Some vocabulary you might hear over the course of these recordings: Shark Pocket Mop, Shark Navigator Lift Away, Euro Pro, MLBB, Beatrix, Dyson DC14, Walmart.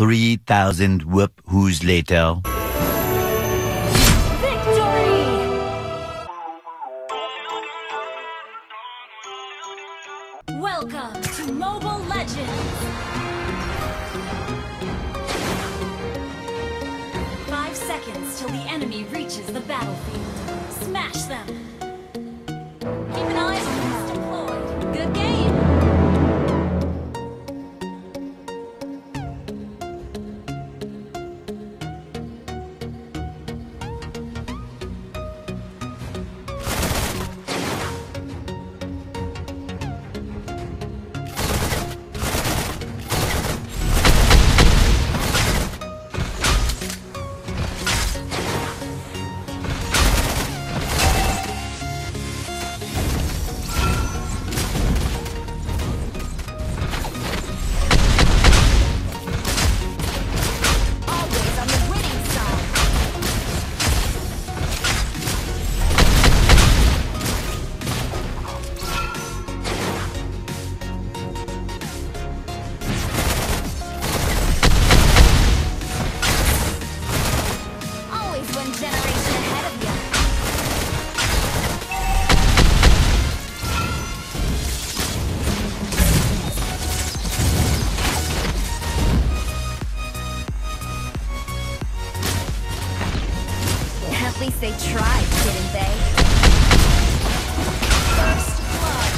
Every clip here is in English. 3,000 whoop-hoos later. Victory! Welcome to Mobile Legends! 5 seconds till the enemy reaches the battlefield. Smash them! Keep an eye on who's deployed. Good game! At least they tried, didn't they? First blood.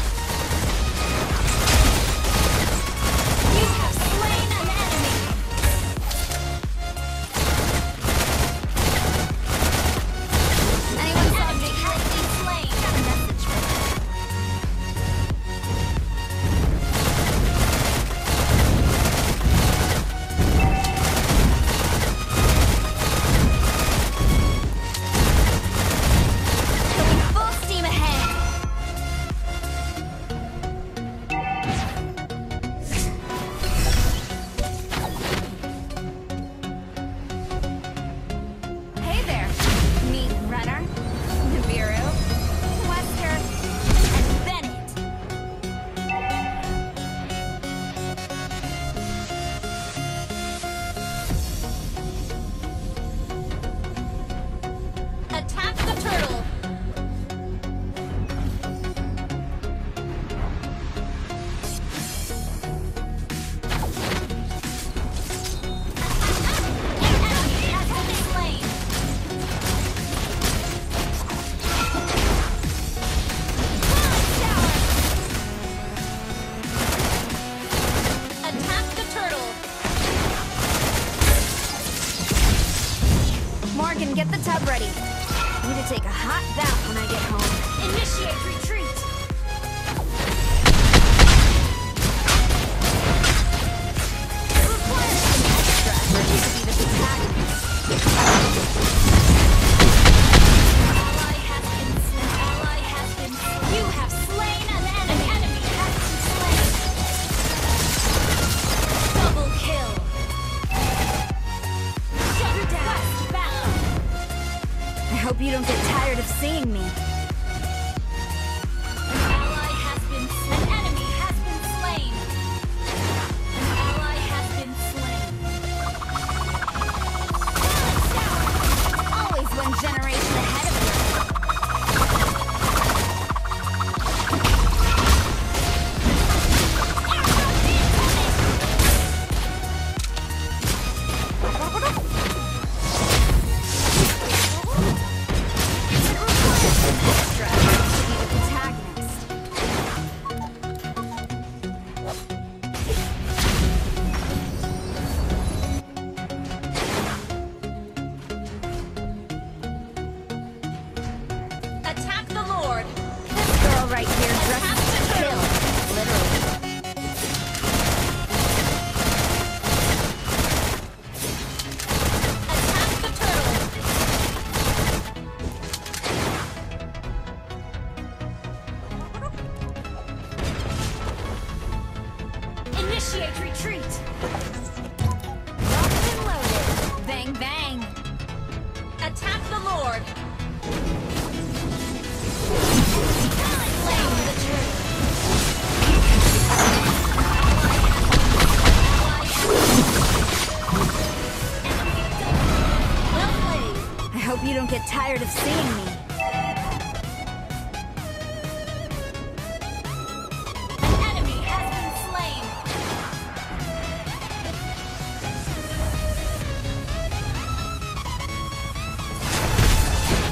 You have slain an enemy. Anyone saw me currently slain? Got a message for Get the tub ready. Need to take a hot bath when I get home. Initiate retreat. Require some extra energy to be the An ally has been slain. You have slain an enemy. An enemy has been slain. Double kill. Shut down. I hope you don't get tired of seeing me. An ally has been slain. An enemy has been slain. An ally has been slain. Always one generation ahead of right here, dressed to kill, literally. Attack the turtle! Initiate retreat! Locked and loaded! Bang, bang! Attack the Lord! get tired of seeing me. An enemy has been slain.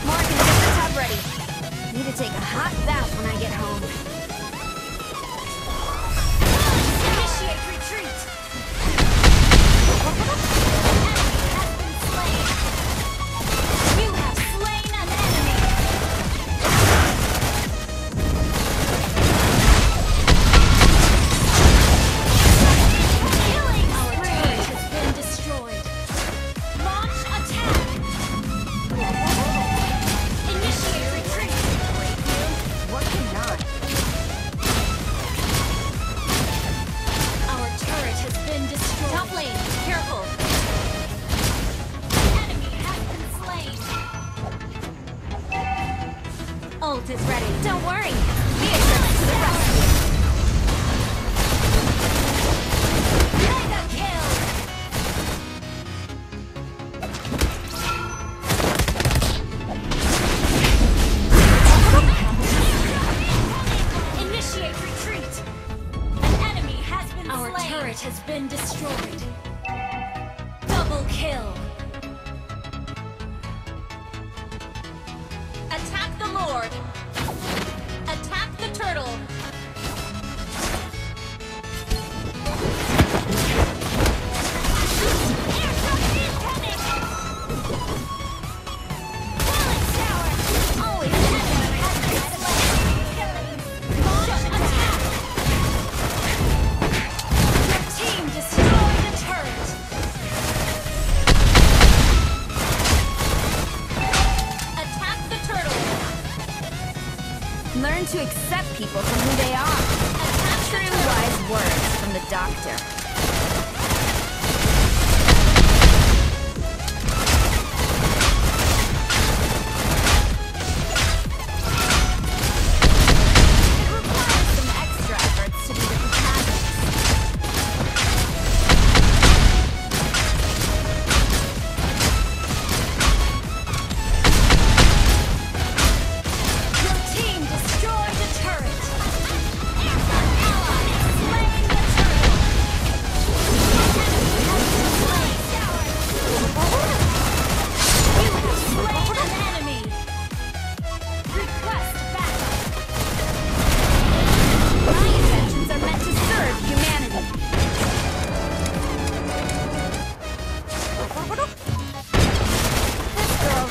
Mark and get the tub ready. Need to take a hot bath when I get home. Ult is ready. Don't worry. Beatrix to the rescue. Mega kill. Initiate retreat. An enemy has been slain. Our turret has been destroyed. Double kill. Attack the Lord! Attack the turtle! Learn to accept people for who they are. True wise words from the doctor. It requires some extra efforts to be the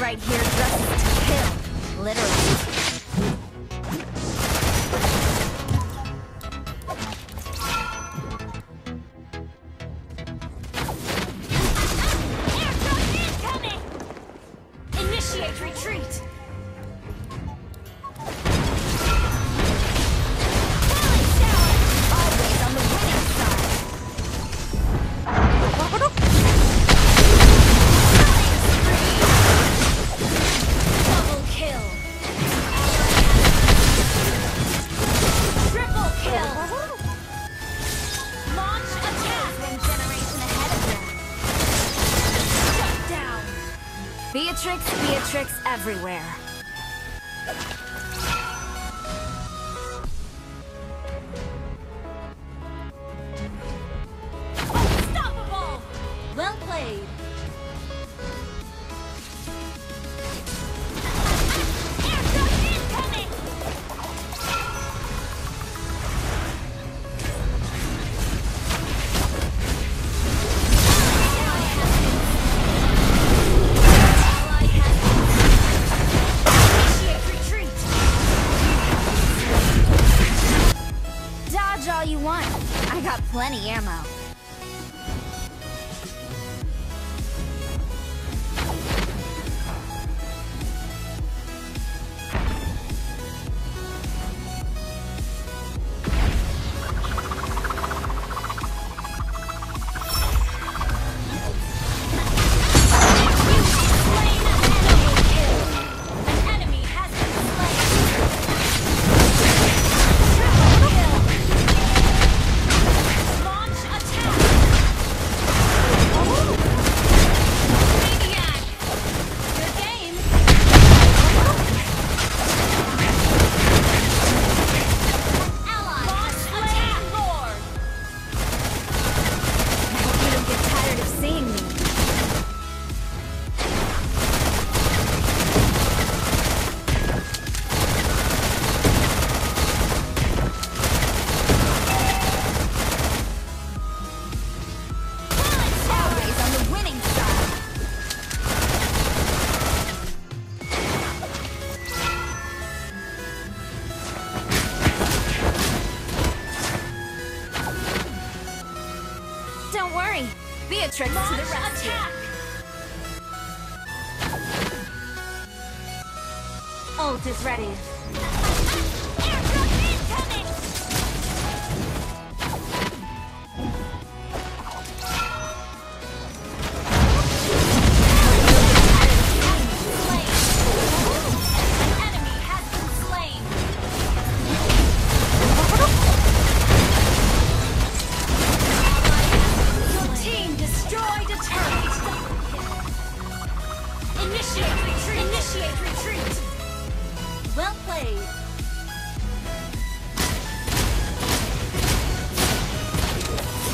right here, dresses to kill, literally. Airdrop incoming! Initiate retreat! Beatrix, Beatrix everywhere. Unstoppable! Well played. All you want. I got plenty ammo. Attack! Beatrix to the rescue! Ult is ready. Initiate retreat! Well played!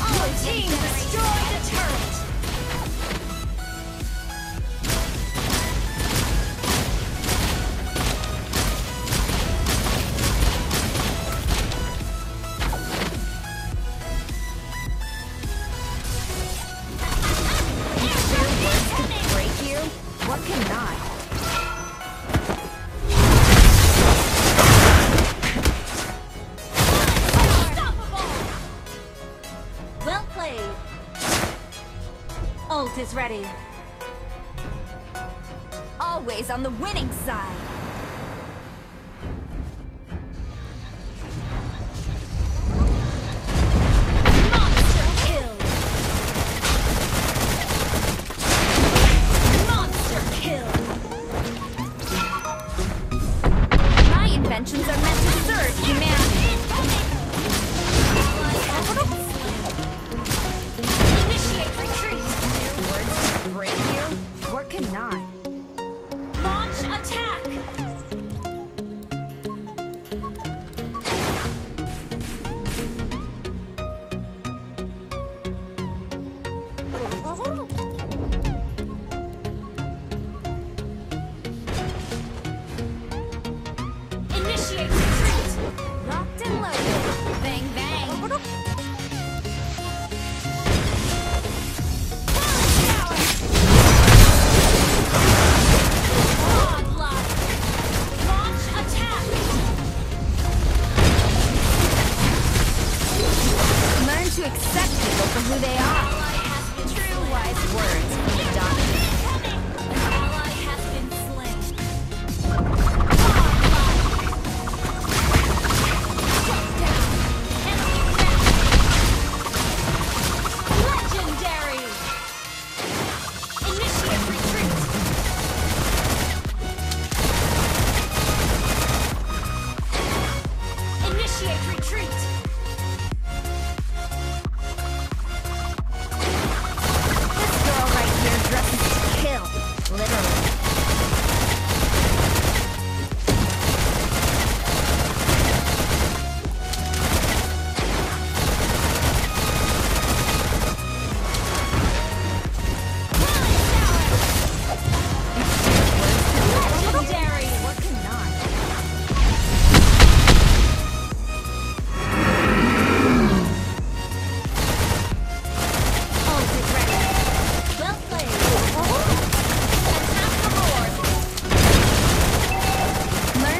Our team destroyed a turret! Ult is ready. Always on the winning side. Monster kill. Monster kill. My inventions are meant to serve humanity. Accept people for who they are. True wise words from the doctor. An ally has been slain. Shut down. Enemy found. Legendary. Initiate retreat.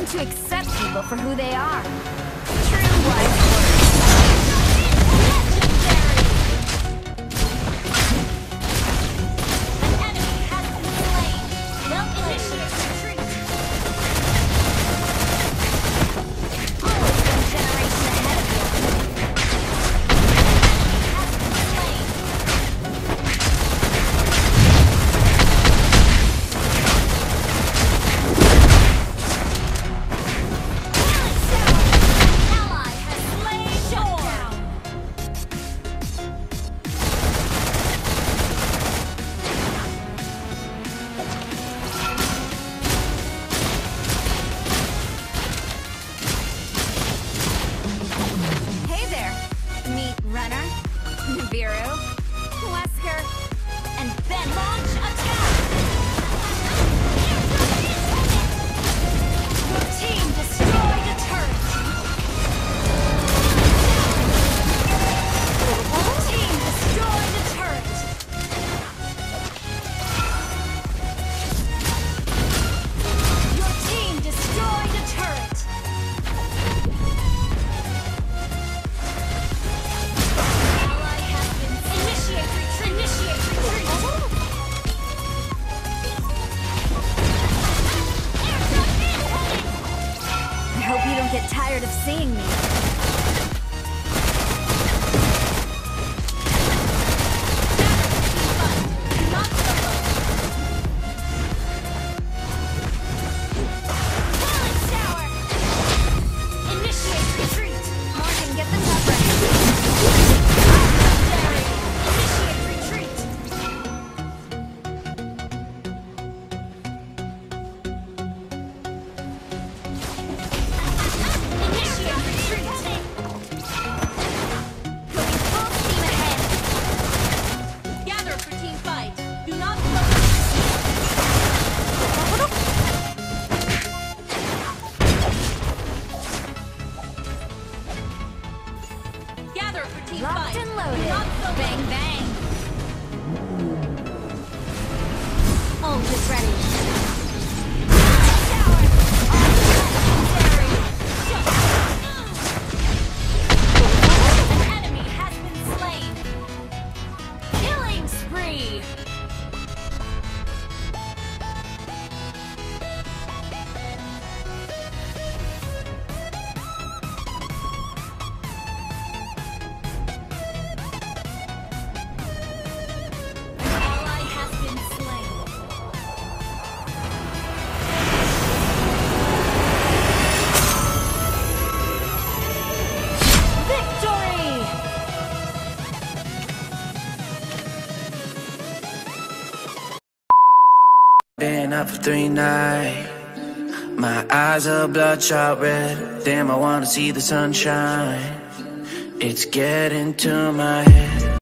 To accept people for who they are. True wise words. Legendary! An enemy has been slain. They'll initiate retreat. Always one generation ahead of you. An enemy has been slain. hope you don't get tired of seeing me. Locked and loaded. Bang, bang. All is ready. Been up for 3 nights, my eyes are bloodshot red. Damn, I wanna see the sunshine. It's getting to my head.